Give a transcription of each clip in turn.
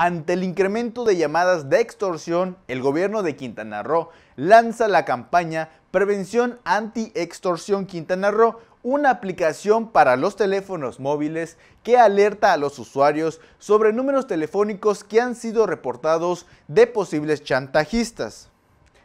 Ante el incremento de llamadas de extorsión, el gobierno de Quintana Roo lanza la campaña Prevención Antiextorsión Quintana Roo, una aplicación para los teléfonos móviles que alerta a los usuarios sobre números telefónicos que han sido reportados de posibles chantajistas.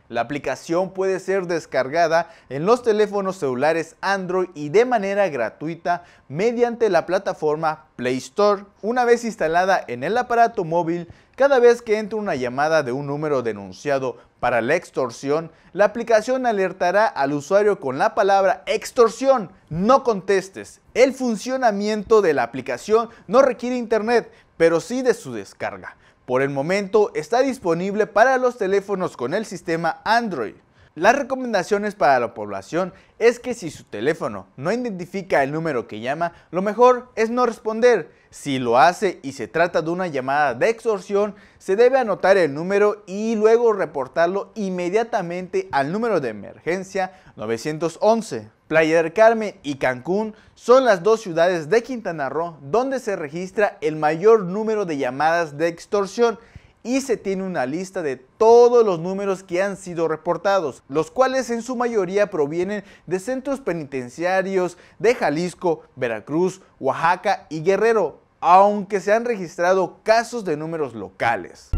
La aplicación puede ser descargada en los teléfonos celulares Android y de manera gratuita mediante la plataforma Play Store. Una vez instalada en el aparato móvil, cada vez que entre una llamada de un número denunciado para la extorsión, la aplicación alertará al usuario con la palabra extorsión, no contestes. El funcionamiento de la aplicación no requiere internet, pero sí de su descarga. Por el momento está disponible para los teléfonos con el sistema Android. Las recomendaciones para la población es que si su teléfono no identifica el número que llama, lo mejor es no responder. Si lo hace y se trata de una llamada de extorsión, se debe anotar el número y luego reportarlo inmediatamente al número de emergencia 911. Playa del Carmen y Cancún son las dos ciudades de Quintana Roo donde se registra el mayor número de llamadas de extorsión y se tiene una lista de todos los números que han sido reportados, los cuales en su mayoría provienen de centros penitenciarios de Jalisco, Veracruz, Oaxaca y Guerrero, aunque se han registrado casos de números locales.